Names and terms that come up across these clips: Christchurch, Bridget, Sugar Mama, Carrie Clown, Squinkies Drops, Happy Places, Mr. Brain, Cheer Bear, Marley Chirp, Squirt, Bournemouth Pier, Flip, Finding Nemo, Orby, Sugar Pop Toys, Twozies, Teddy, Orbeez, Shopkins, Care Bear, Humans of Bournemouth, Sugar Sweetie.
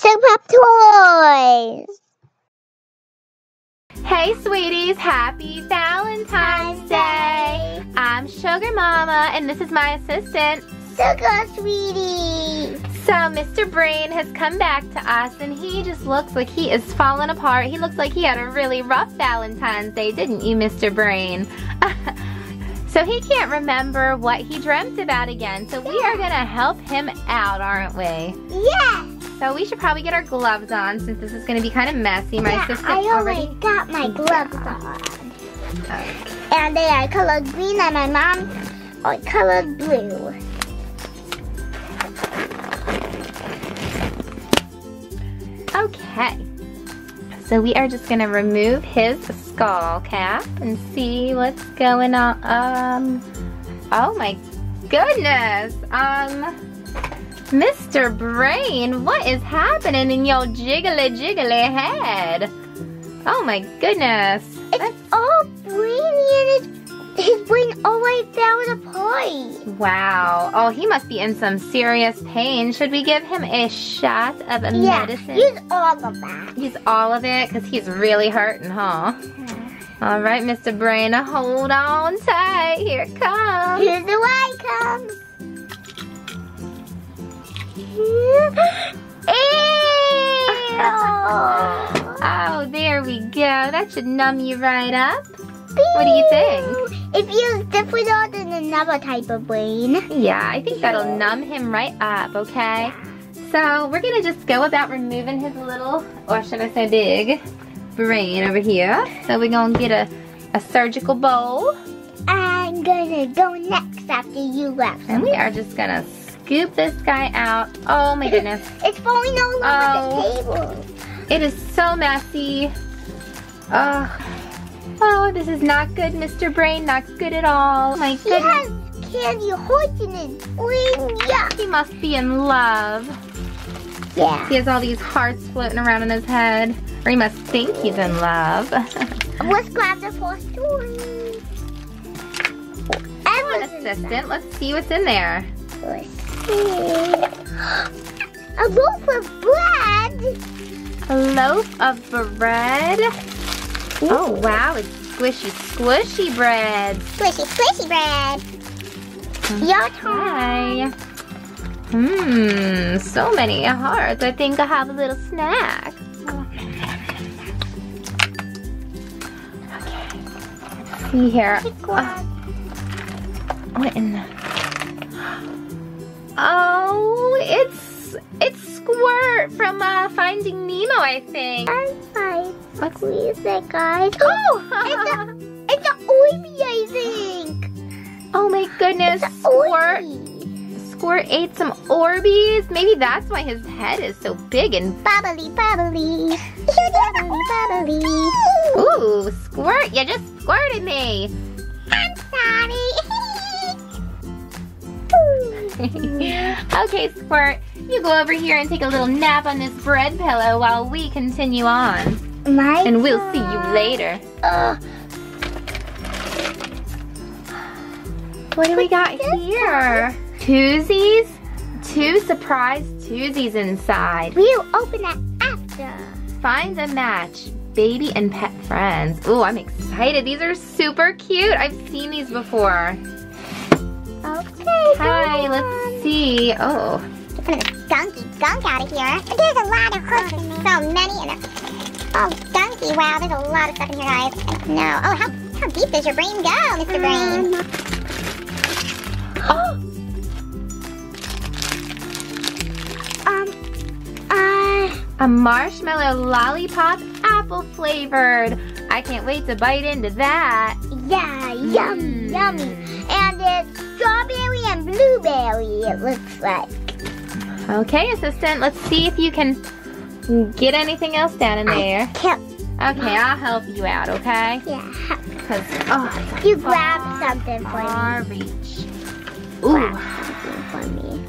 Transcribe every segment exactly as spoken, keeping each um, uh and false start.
Sugar Pop Toys! Hey sweeties, happy Valentine's Day! I'm Sugar Mama and this is my assistant, Sugar Sweetie! So Mister Brain has come back to us and he just looks like he is falling apart. He looks like he had a really rough Valentine's Day, didn't you, Mister Brain? So he can't remember what he dreamt about again, so we are gonna help him out, aren't we? Yeah! So we should probably get our gloves on since this is gonna be kind of messy. My yeah, sister I already already got my gloves on. Okay. And they are colored green and my mom are colored blue. Okay. So we are just gonna remove his skull cap and see what's going on. Um, oh my goodness. Um, Mister Brain, what is happening in your jiggly jiggly head? Oh my goodness. It's That's... all brainy and his, his brain always fell apart. Wow. Oh, he must be in some serious pain. Should we give him a shot of a yeah, medicine? Yeah, use all of that. Use all of it? Because he's really hurting, huh? All right, Mister Brain, hold on tight. Here it comes. Here's the way it comes. Oh, there we go. That should numb you right up. What do you think? If you dip it all in another type of brain. Yeah, I think that'll numb him right up, okay? So we're going to just go about removing his little, or should I say big, brain over here. So we're going to get a, a surgical bowl. I'm going to go next after you left. And we are just going to scoop this guy out. Oh my goodness. It's falling all over oh, the table. It is so messy. Oh. Oh, this is not good, Mister Brain. Not good at all. My goodness. He has candy hearts in his brain. Yeah. He must be in love. Yeah. He has all these hearts floating around in his head. Or he must think he's in love. Let's grab the fourth story. Come on, assistant. Let's see what's in there. A loaf of bread. A loaf of bread. Ooh. Oh wow, it's squishy, squishy bread. Squishy, squishy bread. Okay. Your time. Hmm, so many hearts. I think I have a little snack. Okay. Let's see here. Uh, what in the? Oh, it's it's Squirt from uh, Finding Nemo, I think. I squeeze it, guys. Oh, it's an Orby, I think. Oh my goodness, it's Squirt! Orby. Squirt ate some Orbeez. Maybe that's why his head is so big and bubbly, bubbly, bubbly, bubbly. Ooh, Squirt! You just squirted me. I'm sorry. Okay, Squirt, you go over here and take a little nap on this bread pillow while we continue on. My and we'll God. see you later. Uh, what do we got here? Twozies? Two surprise Twozies inside. We'll open that after. Find a match. Baby and pet friends. Ooh, I'm excited. These are super cute. I've seen these before. Okay. Hi, let's on. see. Oh. Get some of the gunky gunk out of here. There's a lot of hooks and so many. And oh, gunky. Wow, there's a lot of stuff in here, guys. No. Oh, how, how deep does your brain go, Mister Brain? Mm-hmm. um, uh, a marshmallow lollipop apple flavored. I can't wait to bite into that. Yeah, yum, mm. yummy. And it's strawberry and blueberry, it looks like. Okay, assistant, let's see if you can get anything else down in there. Can't. Okay, I'll help you out, okay? Yeah. Because oh, you grab something for our me. reach. Ooh. Grab something for me.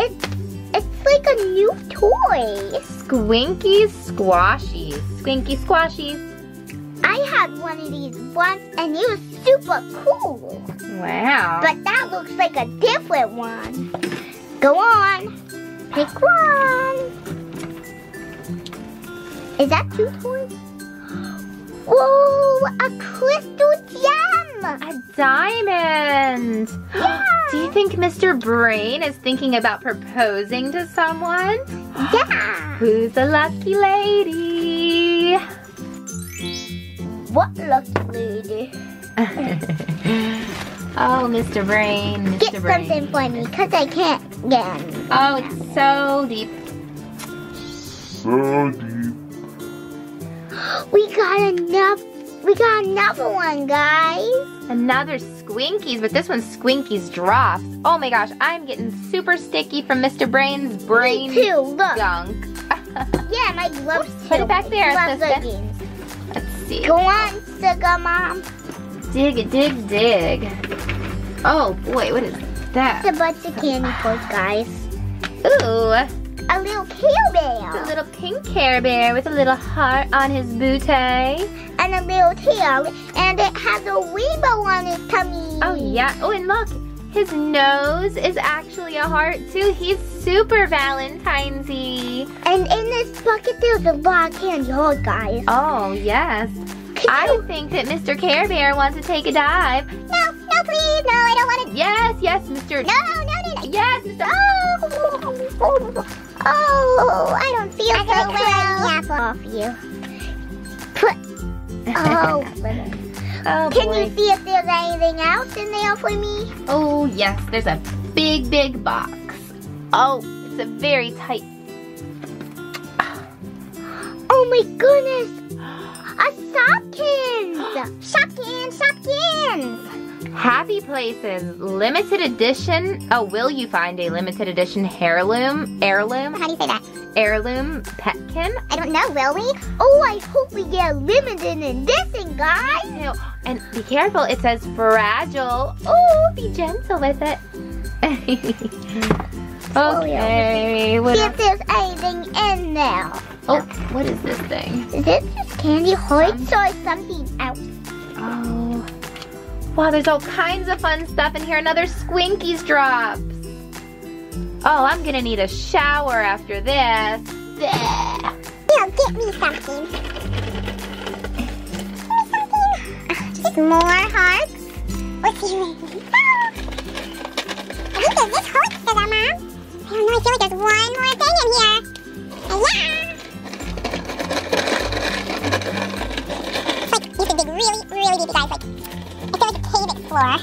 It's, it's like a new toy. Squinkies Squashies. Squinky Squashies. I had one of these once, and it was super cool. Wow. But that looks like a different one. Go on. Pick one. Is that two toys? Whoa, a crystal gem! A diamond! Yeah. Do you think Mister Brain is thinking about proposing to someone? Yeah! Who's the lucky lady? What lucky lady? Oh, Mister Brain, Mister Get Brain. Something for me, because I can't get anything. Oh, it's so deep. So deep. We got another, we got another one, guys. Another Squinkies, but this one's Squinkies Drops. Oh my gosh, I'm getting super sticky from Mister Brain's brain me too, look. Gunk. Yeah, my gloves too. Put it back there, sister. Let's see. Go on, Sugar Mom. Dig, dig, dig. Oh boy, what is that? It's a bunch of candy corns, guys. Ooh. A little Care Bear. It's a little pink Care Bear with a little heart on his booty. And a little tail. And it has a rainbow on its tummy. Oh yeah. Oh, and look. His nose is actually a heart too. He's super Valentine's-y. And in this bucket there's a lot of candy, oh guys. Oh, yes. I think that Mister Care Bear wants to take a dive. No, no, please, no, I don't want to. Yes, yes, Mister No, no, no, no. Yes, Mister Oh, oh, I don't feel I so well. I'm gonna clean the apple off you. Put. Oh. Oh can boy. You see if there's anything else in there for me? Oh yes, there's a big, big box. Oh, it's a very tight. Oh my goodness. A Shopkins! Shopkins! Shopkins! Happy Places, limited edition. Oh, will you find a limited edition heirloom? Heirloom? How do you say that? Heirloom petkin? I don't know, will we? Oh, I hope we get a limited edition, guys! And be careful, it says fragile. Oh, be gentle with it. Okay. Oh, see if there's anything in there. Oh, what is this thing? Is this just candy hearts or something else? Oh. Wow, there's all kinds of fun stuff in here. Another Squinkies Drops. Oh, I'm going to need a shower after this. Here, get me something. Get me something. Just more hearts. What's your name? Oh. I think there's this heart, Sugar Mom. I don't know, I feel like there's one more thing in here. Oh, yeah. Really, really deep, guys. Like, I feel like a cave explorer.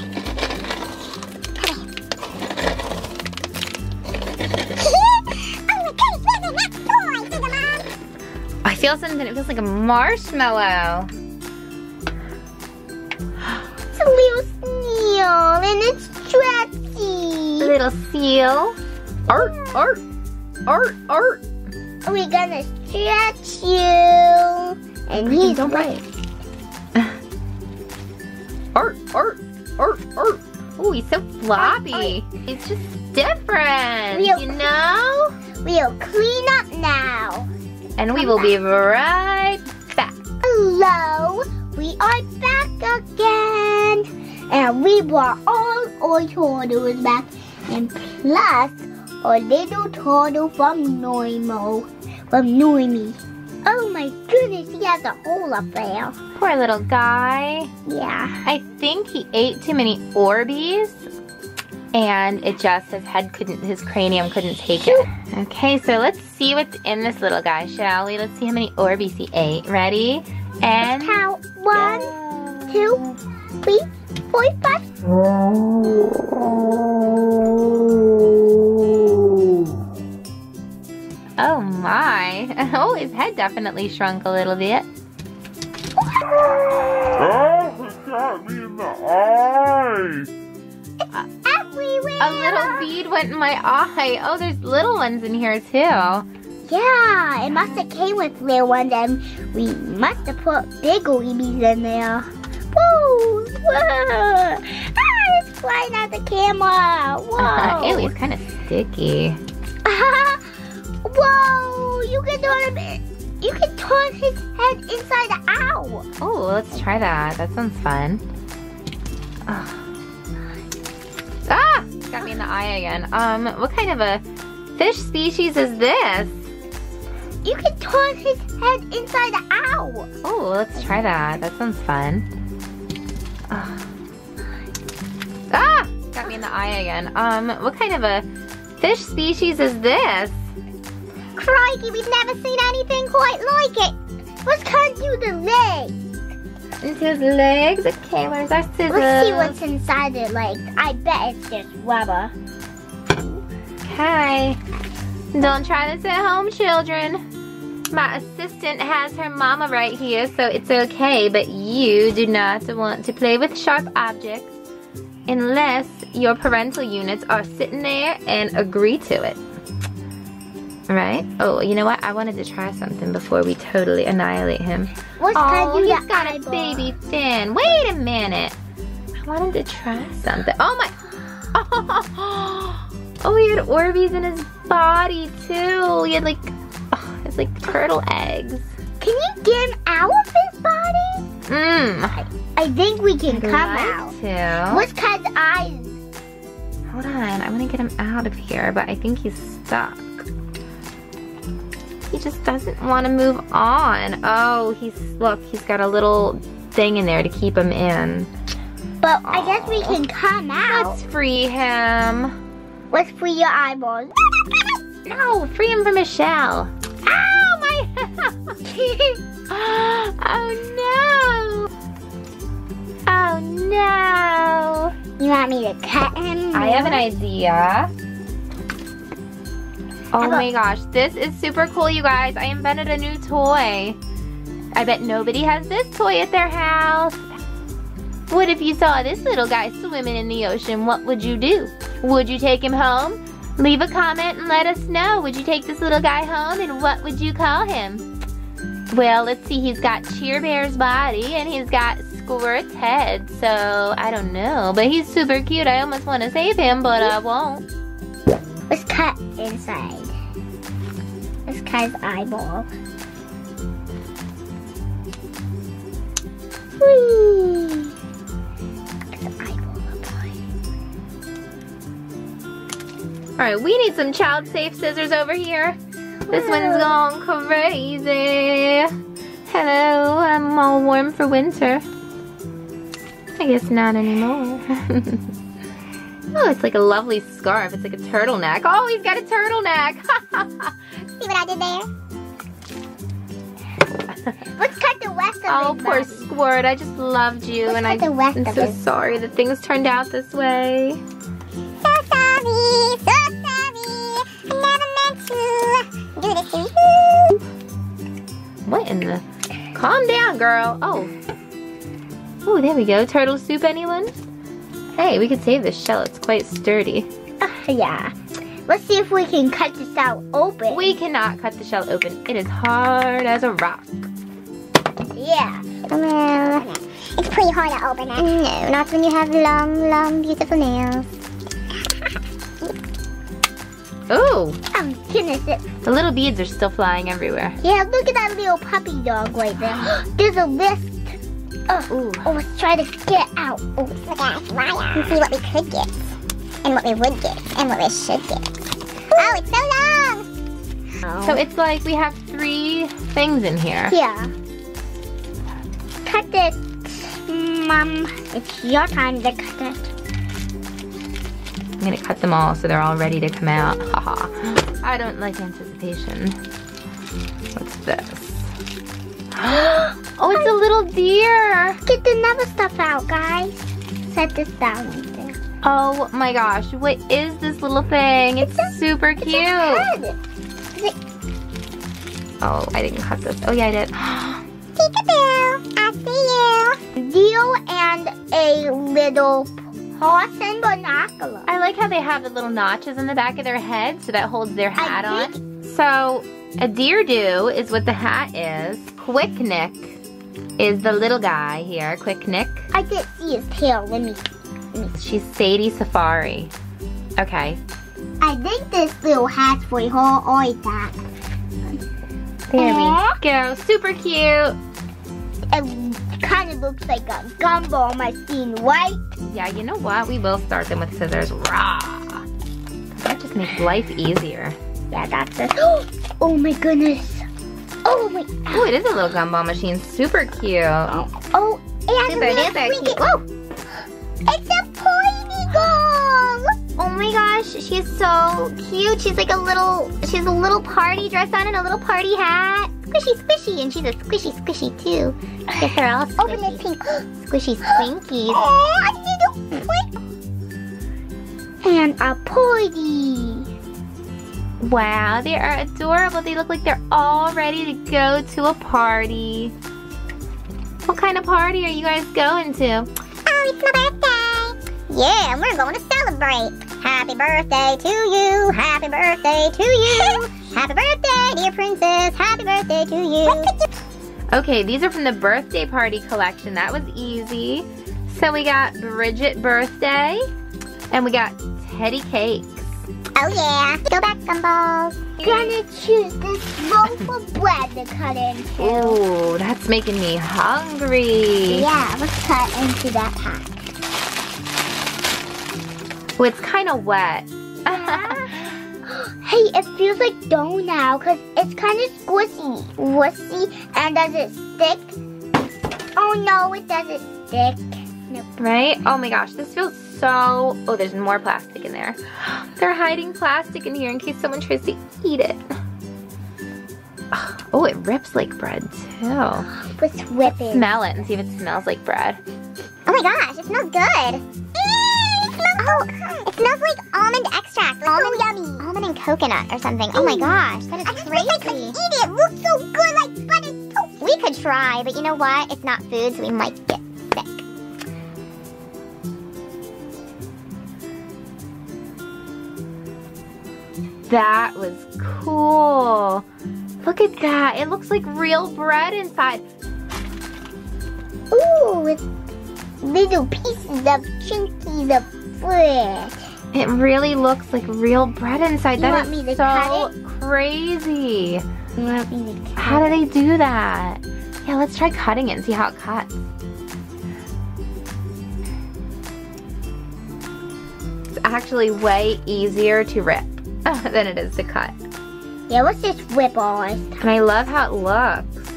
Oh my goodness, where's the next toy, Sugar Mom? I feel something. It feels like a marshmallow. It's a little seal, and it's stretchy. A little seal. Art, art, art, art. We're gonna stretch you. And he's don't break. Art, art, art, art. Oh, he's so floppy. Art, art. It's just different, we'll you know? We'll clean up now. And we Come will back. be right back. Hello, we are back again. And we brought all our turtles back. And plus, our little turtle from Nemo, from Noemi. Oh my goodness, he has a hole up there. Poor little guy. Yeah. I think he ate too many Orbeez, and it just, his head couldn't, his cranium couldn't take it. Okay, so let's see what's in this little guy, shall we? Let's see how many Orbeez he ate. Ready? And count. One, two, three, four, five. Oh my. Oh, his head definitely shrunk a little bit. Oh, it got me in the eye. It's everywhere. A little bead went in my eye. Oh, there's little ones in here too. Yeah, it must have came with little ones and we must have put big Orbeez in there. Whoa, whoa. Ah, it's flying out the camera. Whoa. Uh, ew, it's kind of sticky. Whoa! You can turn him. You can turn his head inside out. Oh, let's try that. That sounds fun. Ugh. Ah! Got me in the eye again. Um, what kind of a fish species is this? You can turn his head inside out. Oh, let's try that. That sounds fun. Ugh. Ah! Got me in the eye again. Um, what kind of a fish species is this? Crikey, we've never seen anything quite like it. Let's cut through the legs. Into his legs? Okay, where's our scissors? Let's see what's inside their legs. I bet it's just rubber. Okay. Don't try this at home, children. My assistant has her mama right here, so it's okay, but you do not want to play with sharp objects unless your parental units are sitting there and agree to it. Right? Oh, you know what? I wanted to try something before we totally annihilate him. What's oh, do he's got eyeball? A baby fin. Wait a minute. I wanted to try something. Oh my. Oh, oh he had Orbeez in his body too. He had like, oh, it's like turtle eggs. Can you get him out of his body? Mmm. I, I think we can I'd come like out. To. What's Cud's eyes? Hold on. I want to get him out of here, but I think he's stuck. He just doesn't want to move on. Oh, he's, look, he's got a little thing in there to keep him in. But aww. I guess we can come out. Let's free him. Let's free your eyeballs. No, free him from his shell. Ow, my Oh, no. Oh, no. You want me to cut him? I have an idea. Oh my gosh, this is super cool, you guys. I invented a new toy. I bet nobody has this toy at their house. What if you saw this little guy swimming in the ocean? What would you do? Would you take him home? Leave a comment and let us know. Would you take this little guy home and what would you call him? Well, let's see, he's got Cheer Bear's body and he's got Squirt's head. So, I don't know, but he's super cute. I almost want to save him, but I won't. Let's cut inside. Let's cut his eyeball. Whee! It's an eyeball, boy. Alright, we need some child-safe scissors over here. This Whoa. One's gone crazy. Hello, I'm all warm for winter. I guess not anymore. Oh, it's like a lovely scarf. It's like a turtleneck. Oh, he's got a turtleneck. See what I did there? Let's cut the rest of oh, his Oh, poor body. Squirt. I just loved you. Let's and I, the rest I'm of so his. Sorry that things turned out this way. So sorry. So sorry. I never meant to do this to you. What in the... Calm down, girl. Oh. Oh, there we go. Turtle soup, anyone? Hey, we could save this shell. It's quite sturdy. Uh, yeah. Let's see if we can cut the shell open. We cannot cut the shell open. It is hard as a rock. Yeah. Well, okay. It's pretty hard to open it. No, not when you have long, long, beautiful nails. Oh. Oh, goodness. It... The little beads are still flying everywhere. Yeah, look at that little puppy dog right there. There's a list. Oh, oh, let's try to get out. Oh, let's look at our flyer and see what we could get, and what we would get, and what we should get. Oh, it's so long! Oh. So it's like we have three things in here. Yeah. Cut it, Mom. It's your time to cut it. I'm gonna cut them all so they're all ready to come out. Haha. I don't like anticipation. What's this? Oh, it's a little deer. Get the other stuff out, guys. Set this down right there. Oh my gosh, what is this little thing? It's, it's a, super cute. It's is it... Oh, I didn't cut this. Oh yeah, I did. Peekaboo, I see you. Deal and a little horse and binoculars. I like how they have the little notches in the back of their head so that holds their hat I on. Think... So, a deer do is what the hat is. Quick Nick is the little guy here. Quick Nick. I didn't see his tail. Let me, let me. She's Sadie Safari. Okay. I think this little hat's for your whole eye that. There uh, we go. Super cute. It kind of looks like a gumball machine, right? Yeah, you know what? We will start them with scissors. Raw. That just makes life easier. Yeah, that's it. Oh my goodness. Oh, wait. Oh, it is a little gumball machine. Super cute. Oh, and super duper cute. Whoa. It's a pointy girl. Oh my gosh, she's so cute. She's like a little, she's a little party dress on and a little party hat. Squishy, squishy, and she's a squishy, squishy too. I guess they're all squishy. Open this pink. Squishy Squinkies. Oh, I need a point. And a pointy. Wow, they are adorable. They look like they're all ready to go to a party. What kind of party are you guys going to? Oh, it's my birthday. Yeah, we're going to celebrate. Happy birthday to you. Happy birthday to you. Happy birthday, dear princess. Happy birthday to you. Okay, these are from the birthday party collection. That was easy. So we got Bridget birthday, and we got Teddy cakes. Oh yeah. Go back, gumballs. Gonna choose this loaf of bread to cut into. Ooh, that's making me hungry. Yeah, let's cut into that pack. Oh, it's kind of wet. Yeah. Hey, it feels like dough now because it's kind of squishy. Wussy, and does it stick? Oh no, it doesn't stick. Nope. Right? Oh my gosh, this feels so... Oh, there's more plastic in there. They're hiding plastic in here in case someone tries to eat it. Oh, it rips like bread too. Let's whip it. Smell it and see if it smells like bread. Oh my gosh, it smells good. Oh, it smells like almond extract. Like almond, yummy. Almond and coconut or something. Oh my gosh, that is I crazy. I could eat it. It looks so good, like buttered toast. We could try, but you know what? It's not food, so we might get sick. That was cool. Look at that. It looks like real bread inside. Ooh, it's little pieces of chunkies of bread. It really looks like real bread inside. You that is so crazy. You want me to cut how do they do that? Yeah, let's try cutting it and see how it cuts. It's actually way easier to rip than it is to cut. Yeah, let's just whip all this time. And I love how it looks.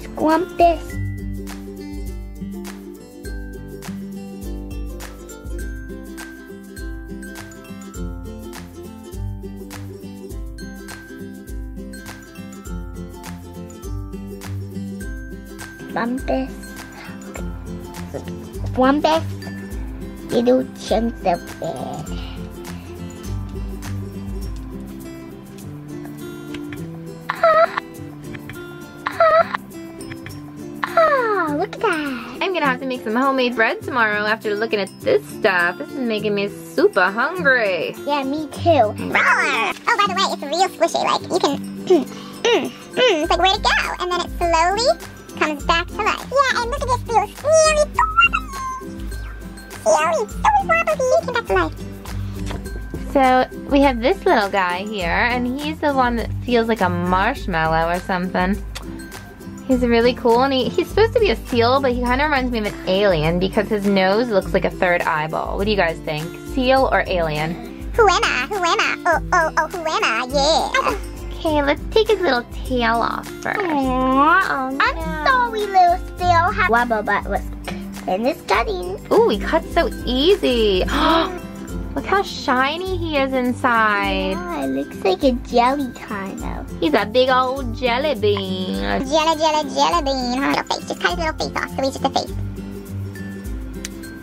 Squump this. Bumpus, Bumpus, little chunks of bread. Ah, ah, ah, look at that. I'm gonna have to make some homemade bread tomorrow after looking at this stuff. This is making me super hungry. Yeah, me too. Oh, by the way, it's real squishy. Like, you can, mm, mm, mm. It's like, where'd it go? And then it slowly comes back to life. Yeah, and look at this little sneery, so wobbly. Sneery, so wobbly, came back to life. So, we have this little guy here, and he's the one that feels like a marshmallow or something. He's really cool, and he, he's supposed to be a seal, but he kind of reminds me of an alien because his nose looks like a third eyeball. What do you guys think? Seal or alien? Who am I? Who am I? Oh, oh, oh, who am I? Yeah. Oh. Okay, let's take his little tail off first. Aww, oh no. I'm sorry, little seal. Wobble butt was in this cutting. Ooh, he cuts so easy. Look how shiny he is inside. Yeah, it looks like a jelly kind of. He's a big old jelly bean. Jelly, jelly, jelly bean. Huh? Little face. Just cut his little face off so he's just a face.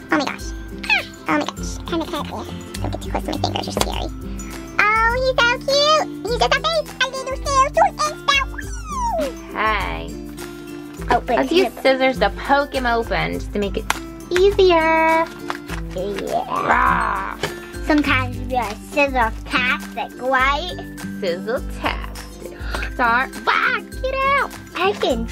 Oh my gosh. Ah, oh my gosh. Kind of, kind of. Yeah. Don't get too close to my fingers. You're scary. Oh, he's so cute. He's just a face. A little scale too. And hey. Open. Let's use scissors to poke him open just to make it easier. Yeah. Rawr. Sometimes we are scissor-tastic, right? Sizzle-tastic. Start back. Get out. I can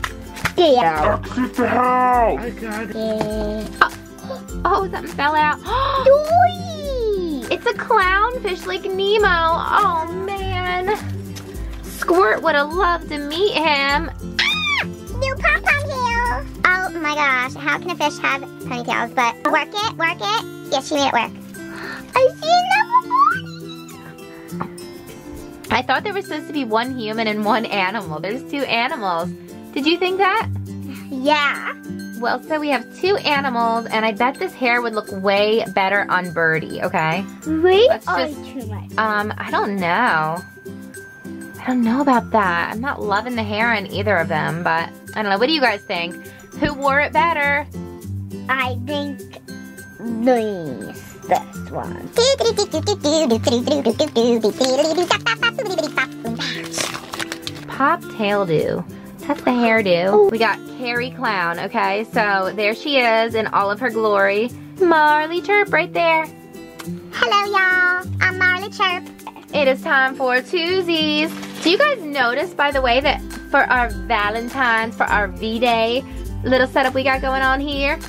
get out. Get the house. I got it. Oh. Oh, something fell out. Doy. It's a clownfish like Nemo. Oh man. Squirt would have loved to meet him. Ah! New pom pom heel. Oh my gosh. How can a fish have ponytails? But work it, work it. Yes, she made it work. I see another body. I thought there was supposed to be one human and one animal. There's two animals. Did you think that? Yeah. Well, so we have two animals, and I bet this hair would look way better on Birdie, okay? Really? Let's just, or too much? Um, I don't know. I don't know about that. I'm not loving the hair on either of them, but I don't know. What do you guys think? Who wore it better? I think these. This one. Pop taildo. That's the hairdo. We got Carrie Clown, okay? So there she is in all of her glory. Marley Chirp right there. Hello, y'all. I'm Marley Chirp. It is time for Twozies. Do you guys notice, by the way, that for our Valentine's, for our V-Day little setup we got going on here,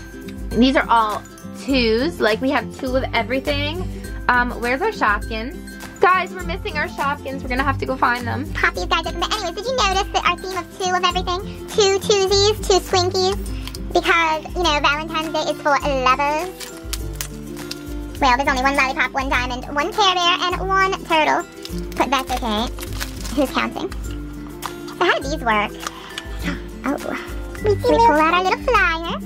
these are all twos, like we have two of everything. Um, where's our Shopkins? Guys, we're missing our Shopkins. We're gonna have to go find them. Poppy's guys open, but anyways, did you notice that our theme of two of everything? Two Twozies, two Squinkies, because, you know, Valentine's Day is for lovers. Well, there's only one lollipop, one diamond, one Care Bear, and one turtle, but that's okay. Who's counting? So how do these work? Oh, we pull out our little flyer.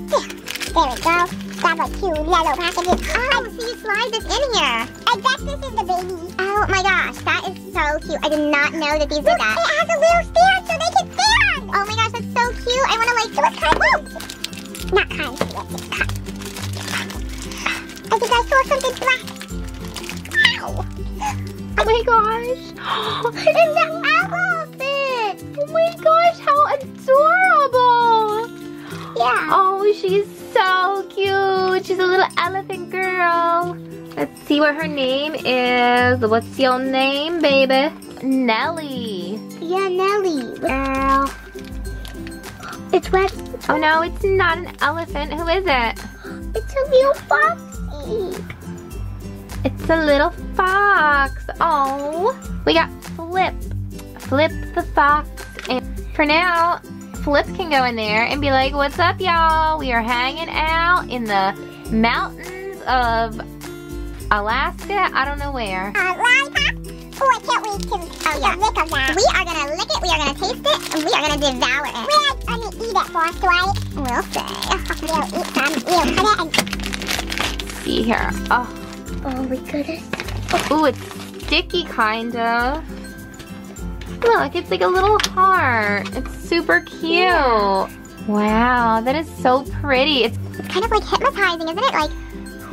There we go. Grab like two yellow packages. Oh, so you slide this in here. I guess this is the baby. Oh my gosh, that is so cute. I did not know that these were that. It has a little stand so they can stand. Oh my gosh, that's so cute. I want to like do a kind. Whoa. Not kind. It's kind. I think I saw something black. Wow. Oh my gosh. It's an owl fit. Oh my gosh, how adorable. Yeah. Oh, she's so cute. She's a little elephant girl. Let's see what her name is. What's your name, baby? Nelly. Yeah, Nelly. Girl. It's wet. Oh no, it's not an elephant. Who is it? It's a real fox. It's a little fox. Oh, we got Flip. Flip the fox. And for now, Flip can go in there and be like, what's up, y'all? We are hanging out in the mountains of Alaska. I don't know where. Alaska. Oh, I can't wait to oh, yeah. lick of that. We are going to lick it, we are going to taste it, and we are going to devour it. We're going to eat it for us, right? We'll see. We'll eat some. We'll cut it and... see here. Oh. Oh my goodness. Oh, ooh, it's sticky kind of. Look, it's like a little heart. It's super cute. Yeah. Wow, that is so pretty. It's, it's kind of like hypnotizing, isn't it? Like,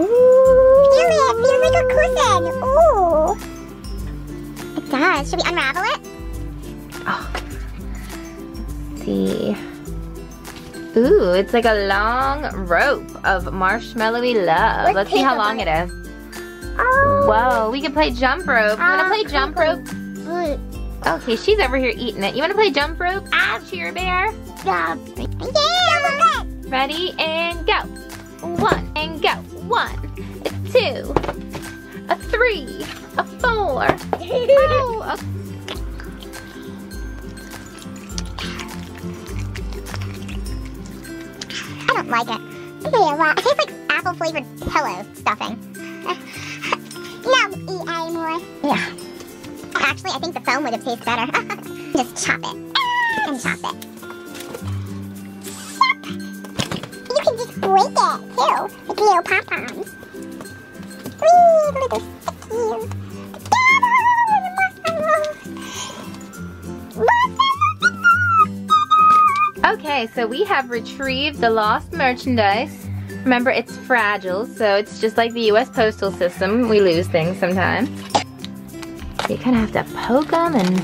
ooh. Feel it. Feels like a cushion. Ooh. It does. Should we unravel it? Oh. Let's see. Ooh, it's like a long rope of marshmallowy love. Let's, Let's see how long it is. Oh. Whoa, we can play jump rope. You wanna play jump rope? Okay, she's over here eating it. You wanna play jump rope? Ah, Cheer Bear. Yeah. Ready and go. One and go. One, a two, a three, a four. Oh, okay. I don't like it. It tastes like apple flavored pillow stuffing. No, eat anymore. Yeah. Actually, I think the foam would have tasted better. Just chop it and chop it. Yep. You can just break it too with little pop pops. Wee, little stickies. Marshmallows. Marshmallows. Okay, so we have retrieved the lost merchandise. Remember, it's fragile, so it's just like the U S postal system. We lose things sometimes. You kind of have to poke them and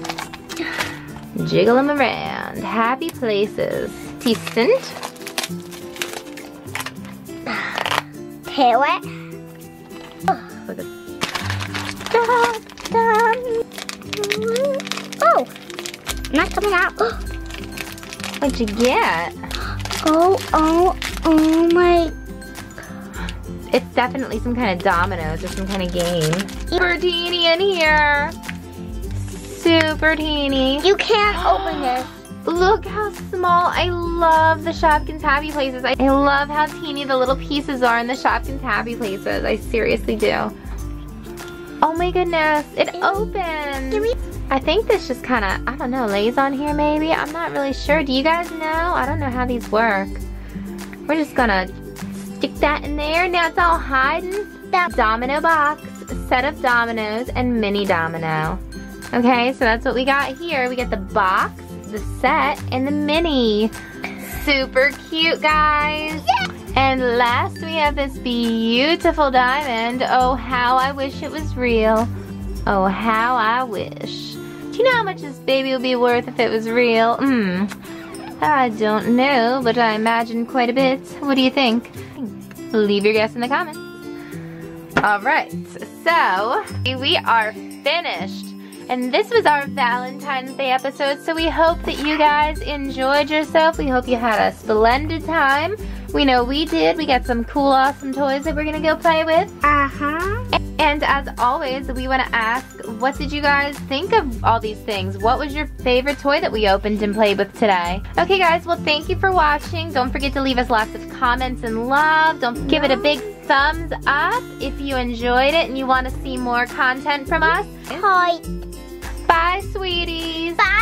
jiggle them around. Happy Places. Decent. Tail it. Oh, not coming out. What'd you get? Oh, oh, oh my. It's definitely some kind of dominoes or some kind of game. Super teeny in here. Super teeny. You can't open this. Look how small. I love the Shopkins Happy Places. I love how teeny the little pieces are in the Shopkins Happy Places. I seriously do. Oh my goodness. It opens. I think this just kind of, I don't know, lays on here maybe? I'm not really sure. Do you guys know? I don't know how these work. We're just gonna stick that in there. Now it's all hiding. That domino box, set of dominoes, and mini domino. Okay, so that's what we got here. We got the box, the set, and the mini. Super cute, guys. Yeah. And last we have this beautiful diamond. Oh, how I wish it was real. Oh, how I wish. Do you know how much this baby would be worth if it was real? Hmm. I don't know, but I imagine quite a bit. What do you think? Leave your guess in the comments. All right, so we are finished. And this was our Valentine's Day episode, so we hope that you guys enjoyed yourself. We hope you had a splendid time. We know we did. We got some cool, awesome toys that we're going to go play with. Uh-huh. And as always, we want to ask, what did you guys think of all these things? What was your favorite toy that we opened and played with today? Okay, guys, well, thank you for watching. Don't forget to leave us lots of comments and love. Don't give it a big thumbs up if you enjoyed it and you want to see more content from us. Hi. Bye, sweeties. Bye.